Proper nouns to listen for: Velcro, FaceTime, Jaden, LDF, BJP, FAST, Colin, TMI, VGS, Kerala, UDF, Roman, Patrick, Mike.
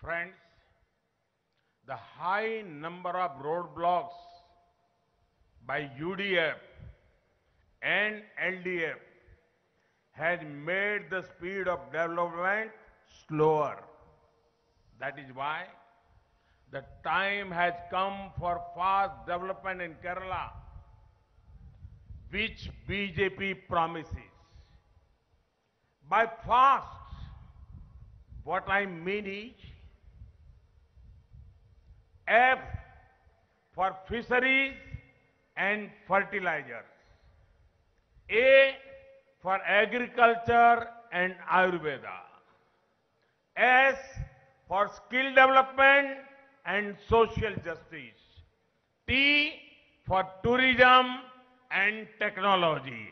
Friends, the high number of roadblocks by UDF and LDF has made the speed of development slower. That is why the time has come for fast development in Kerala, which BJP promises. By fast, what I mean is F for fisheries and fertilizers, A for agriculture and Ayurveda, S for skill development and social justice, T for tourism and technology.